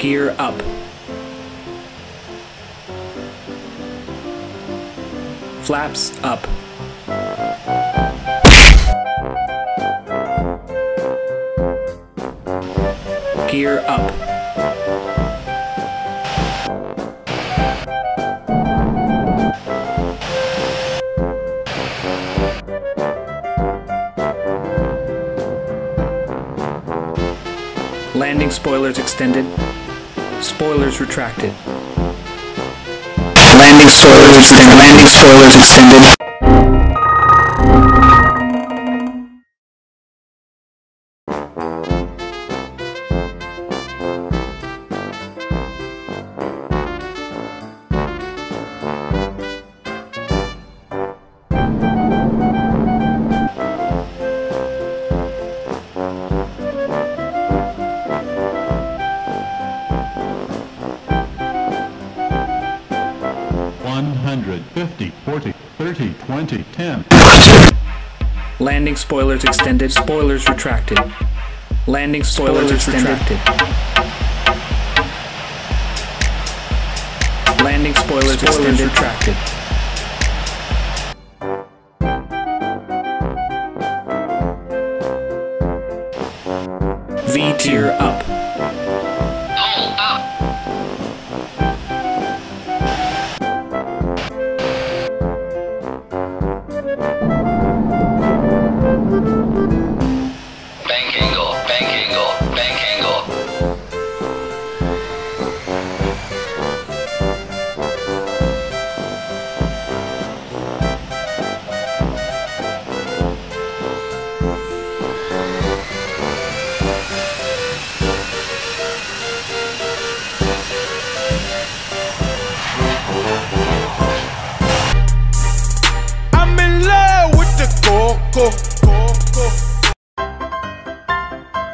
gear up. Flaps up. Gear up. Landing spoilers extended. Spoilers retracted. Landing spoilers extended. Landing spoilers extended. Landing spoilers extended. Spoilers retracted. Landing spoilers extended. Retracted. Landing spoilers extended. Retracted. V tier up. Hold up.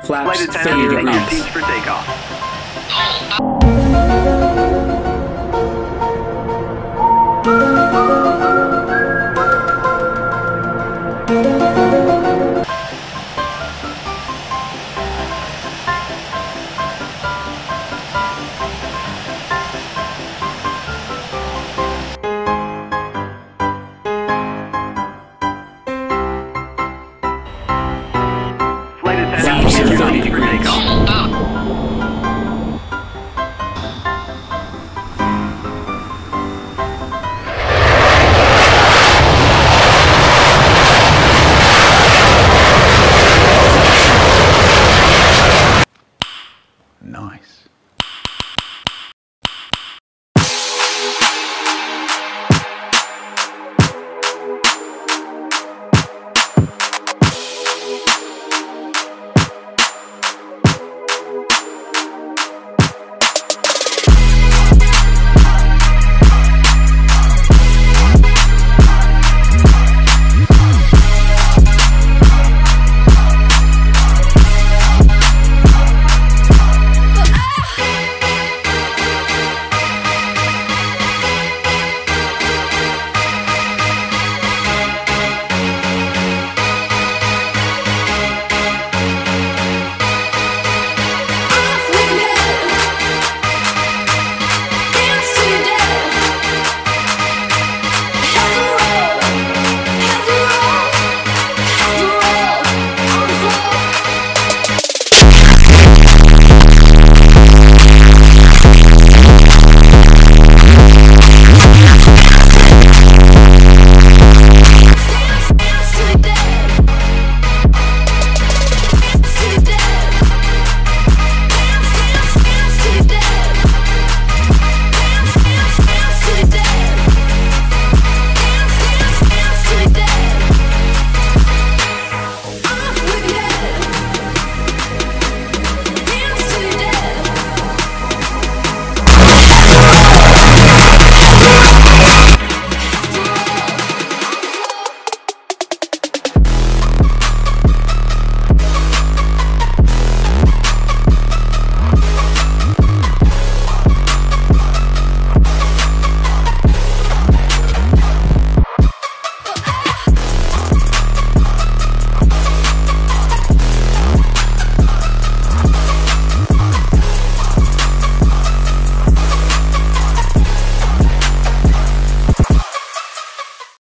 Flaps failure up. For takeoff. Flight attendant, 30 degrees.